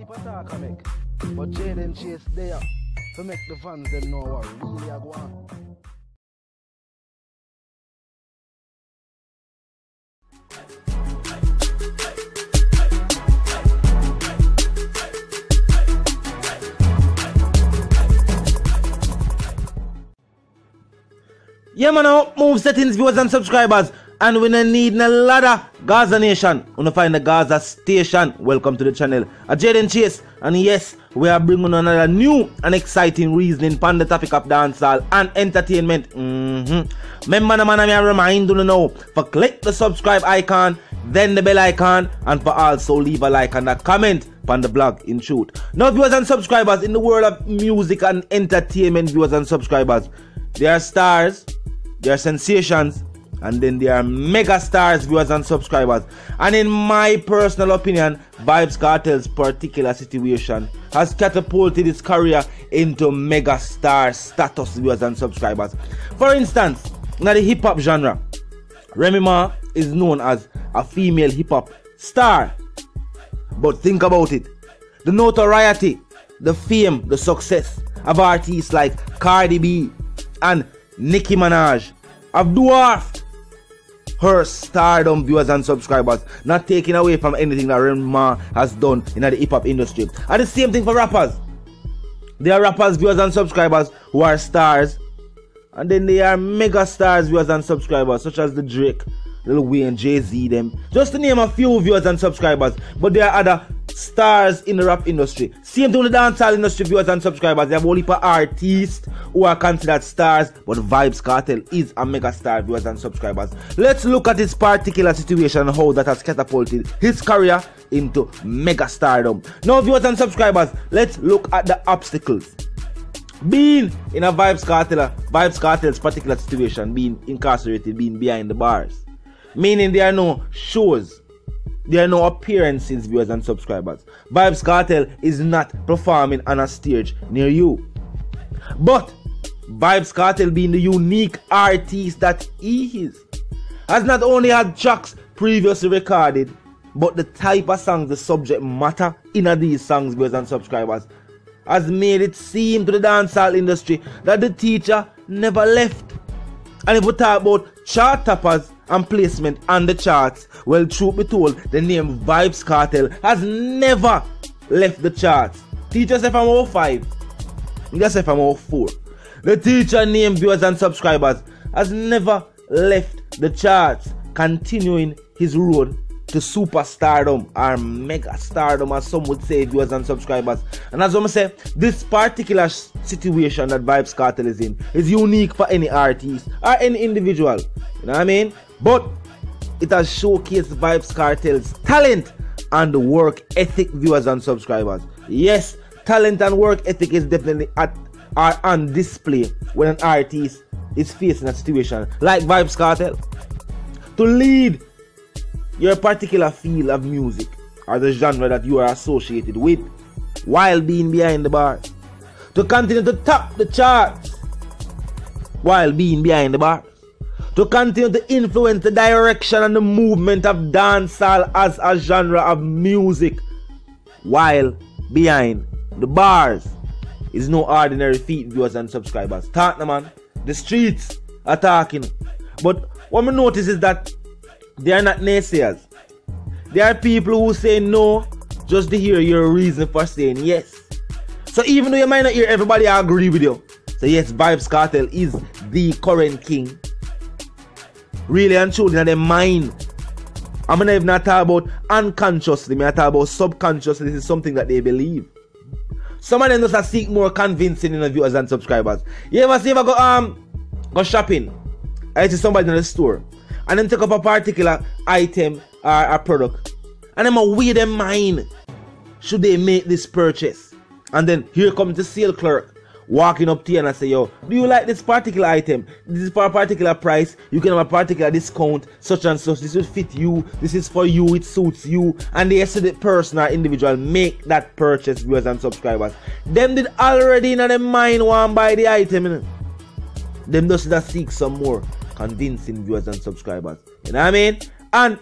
whole talk I make. But Jayden Chase there to make the fans them know what really are going on. Yeah man, now move settings, viewers and subscribers, and we don't need no ladder. Gaza Nation, we don't find the Gaza Station. Welcome to the channel, Jayden Chase, and yes, we are bringing another new and exciting reasoning on the topic of dancehall and entertainment. Remember, man, I remind you now for click the subscribe icon, then the bell icon, and for also leave a like and a comment on the blog. In truth, now viewers and subscribers, in the world of music and entertainment, viewers and subscribers, there are stars, there are sensations, and then there are mega stars, viewers and subscribers. And in my personal opinion, Vybz Kartel's particular situation has catapulted his career into mega star status, viewers and subscribers. For instance, in the hip hop genre, Remy Ma is known as a female hip hop star. But think about it, the notoriety, the fame, the success of artists like Cardi B and Nicki Minaj have dwarfed her stardom, viewers and subscribers, not taking away from anything that Remy Ma has done in the hip hop industry. And the same thing for rappers. There are rappers, viewers and subscribers, who are stars, and then they are mega stars, viewers and subscribers, such as the Drake, Lil Wayne, Jay-Z, them, just to name a few, viewers and subscribers. But there are other stars in the rap industry. Same thing with the dancehall industry, viewers and subscribers. They have only for artists who are considered stars, but Vybz Kartel is a mega star, viewers and subscribers. Let's look at his particular situation and how that has catapulted his career into mega stardom. Now, viewers and subscribers, let's look at the obstacles being in a Vybz Kartel's particular situation, being incarcerated, being behind the bars. Meaning there are no shows, there are no appearances, viewers and subscribers. Vybz Kartel is not performing on a stage near you. But Vybz Kartel, being the unique artist that he is, has not only had tracks previously recorded, but the type of songs, the subject matter in these songs, viewers and subscribers, has made it seem to the dancehall industry that the teacher never left. And if we talk about chart toppers and placement on the charts, well, truth be told, the name Vybz Kartel has never left the charts. Teacher said from 05, teacher said from 04. The teacher name, viewers and subscribers, has never left the charts, continuing his road to superstardom or mega stardom, as some would say, viewers and subscribers. And as I say, this particular situation that Vybz Kartel is in is unique for any artist or any individual, you know what I mean? But it has showcased Vybz Kartel's talent and work ethic, viewers and subscribers. Yes, talent and work ethic is definitely are on display when an artist is facing a situation like Vybz Kartel. To lead your particular field of music or the genre that you are associated with while being behind the bars, to continue to top the charts while being behind the bars, to continue to influence the direction and the movement of dancehall as a genre of music while behind the bars is no ordinary feat, viewers and subscribers. Talk no man, the streets are talking, but what we notice is that they are not naysayers. There are people who say no just to hear your reason for saying yes. So even though you might not hear everybody agree with you, so yes, Vybz Kartel is the current king. Really and truly in their mind. I'm not even talking about unconsciously, I'm talking about subconsciously. This is something that they believe. Some of them just seek more convincing in the viewers and subscribers. You ever see if I go shopping? I see somebody in the store, and then take up a particular item or a product, and then weigh their mind, should they make this purchase? And then here comes the sale clerk walking up to you and I say, yo, do you like this particular item? This is for a particular price, you can have a particular discount, such and such, this will fit you, this is for you, it suits you. And they said the person or individual make that purchase, viewers and subscribers. Them did already in their mind want buy the item, you know? Them just seek some more convincing, viewers and subscribers, you know what I mean? And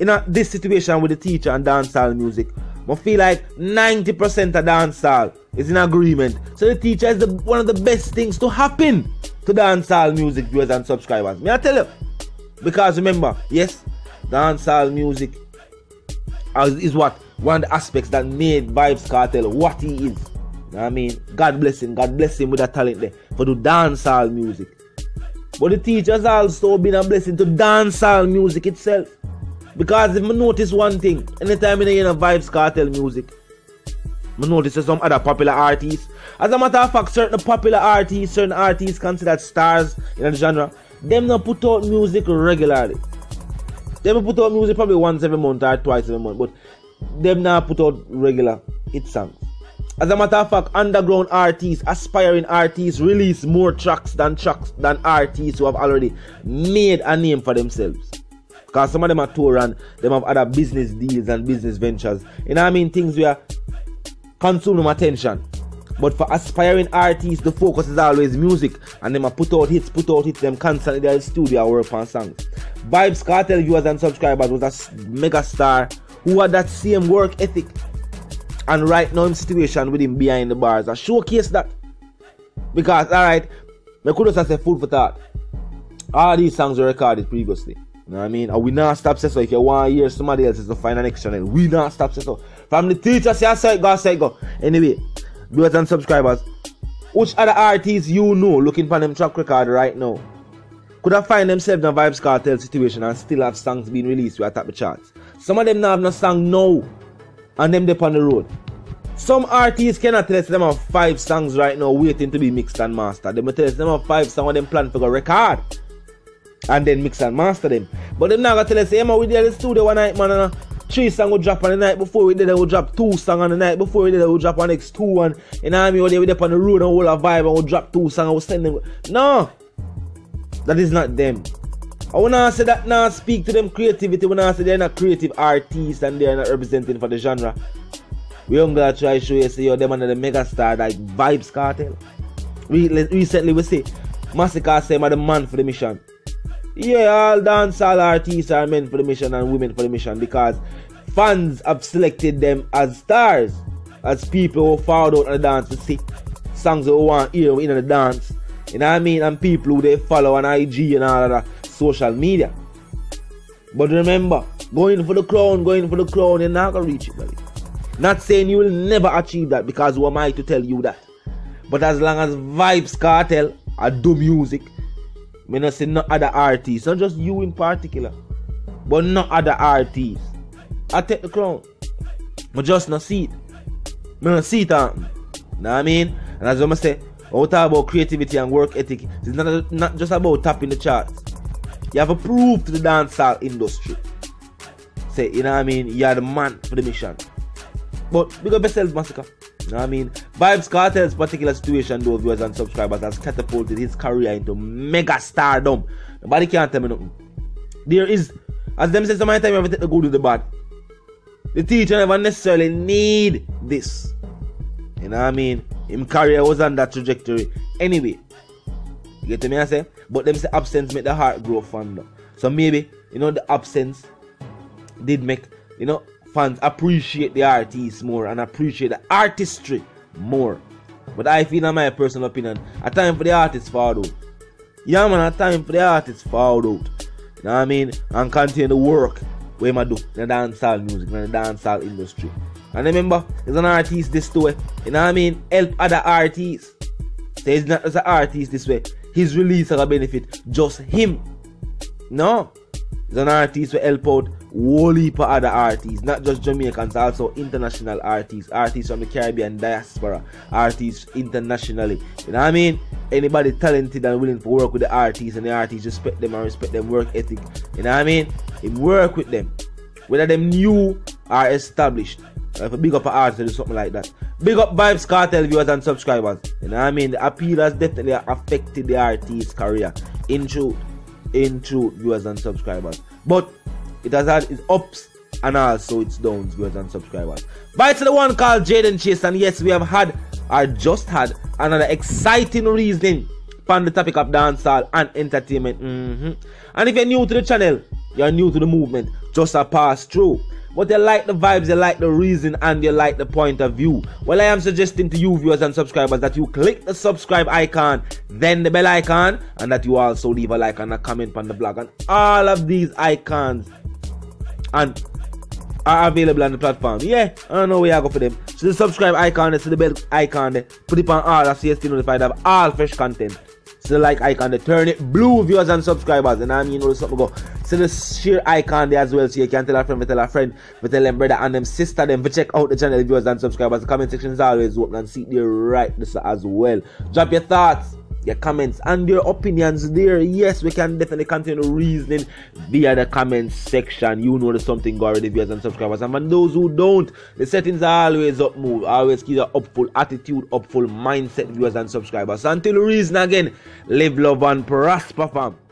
in this situation with the teacher and dancehall music, I feel like 90% of dancehall is in agreement. So the teacher is one of the best things to happen to dancehall music viewers and subscribers. May I tell you? Because remember, yes, dancehall music is what? One of the aspects that made Vybz Kartel what he is. You know what I mean? God bless him. God bless him with that talent there for the dancehall music. But the teacher's also been a blessing to dancehall music itself. Because if I notice one thing, anytime I hear Vybz Kartel music, I notice some other popular artists. As a matter of fact, certain artists considered stars in the genre, them not put out music regularly. Them put out music probably once every month or twice every month, but them not put out regular hit songs. As a matter of fact, underground artists, aspiring artists release more tracks than artists who have already made a name for themselves. Because some of them are tour and them have other business deals and business ventures. You know what I mean? Things where consume them attention. But for aspiring artists, the focus is always music. And them are put out hits, them constantly their studio work on songs. Vybz Kartel viewers and subscribers was a mega star who had that same work ethic. And right now in situation with him behind the bars, I showcase that. Because, alright, I could just say food for thought. All these songs were recorded previously. You know what I mean? And we not stop say so. If you want to hear somebody else, it's to find an extra channel. We not stop say so. From the teacher, say go. Anyway, viewers and subscribers, which other artists you know looking for them track record right now could have find themselves in a Vybz Kartel situation and still have songs being released where I top the charts? Some of them now have no song now and them dip on the road. Some artists cannot tell us them have 5 songs right now waiting to be mixed and mastered. They may tell us them have 5 songs and them plan for a record and then mix and master them. But them now gonna tell us, hey man, we did the studio one night, man, and 3 songs will drop on the night before we did it, we'll drop 2 songs on the night before we did it, we'll drop on next 2 and you know what I mean, we'll dip on the road and we'll have vibe and we'll drop 2 songs and we'll send them. No! That is not them. I wanna say that now speak to them creativity, when I say they're not creative artists and they're not representing for the genre. We're gonna try to show you, say yo, them under the mega star like Vybz Kartel. Recently we say Masicka say the man for the mission. Yeah, all dancehall artists are men for the mission and women for the mission because fans have selected them as stars, as people who follow out on the dance to see songs they want to hear in the dance. You know what I mean? And people who they follow on IG and all that social media. But remember, going for the crown, you're not gonna reach it, buddy. Not saying you will never achieve that because who am I to tell you that? But as long as Vybz Kartel I do music, me not say no other artists, not just you in particular, but no other artists. I take the crown. I just not see it. Me not see it happen. Know what I mean? And as I say, I talk about creativity and work ethic. It's not just about tapping the charts. You have to prove to the dancehall industry. Say, you know what I mean? You are the man for the mission. But big up yourself, Masicka. You know what I mean? Vybz Kartel's particular situation, though, viewers and subscribers, has catapulted his career into mega stardom. Nobody can't tell me nothing. There is, as them say, so many times you have to take the good with the bad. The teacher never necessarily need this. You know what I mean? His career was on that trajectory. Anyway, you get to me I say? But them say absence make the heart grow fonder. So maybe, you know, the absence did make, you know, fans appreciate the artists more and appreciate the artistry more. But I feel, in my personal opinion, a time for the artists fall out. Yeah man, a time for the artists fall out. You know what I mean? And continue the work where I do the dancehall music and the dancehall industry. And remember, there's an artist this way. You know what I mean? Help other artists. There's not just an artist this way. His release will benefit just him. No. There's an artist will help out whole heap of other artists, not just Jamaicans, also international artists from the Caribbean diaspora, artists internationally. You know what I mean? Anybody talented and willing to work with the artists and the artists respect them and respect their work ethic. You know what I mean? If work with them, whether them new or established. If a big up an artist or something like that. Big up Vybz Kartel viewers and subscribers. You know what I mean? The appeal has definitely affected the artist's career. In truth, viewers and subscribers. But it has had its ups and also its downs, viewers and subscribers. But it's the one called Jayden Chase, and yes, we have had, or just had, another exciting reasoning upon the topic of dancehall and entertainment. And if you're new to the channel, You're new to the movement, just a pass through. But they like the vibes, they like the reason, and they like the point of view. Well, I am suggesting to you viewers and subscribers that you click the subscribe icon, then the bell icon, and that you also leave a like and a comment on the blog. And all of these icons and are available on the platform. Yeah, I don't know where I go for them. So the subscribe icon, so the bell icon, put it on all so you stay notified of all fresh content. So the like icon, they turn it blue, viewers and subscribers, and I mean, you know, something go. So the share icon there as well, so you can tell a friend, but tell them brother and them sister them, but check out the channel, viewers and subscribers. The comment section is always open and see there right this as well. Drop your thoughts, your comments, and your opinions there. Yes, we can definitely continue reasoning via the comments section. You know there's something already, viewers and subscribers. And for those who don't, the settings are always up, move. Always keep an upful attitude, upful mindset, viewers and subscribers. So until reason again, live, love, and prosper, fam.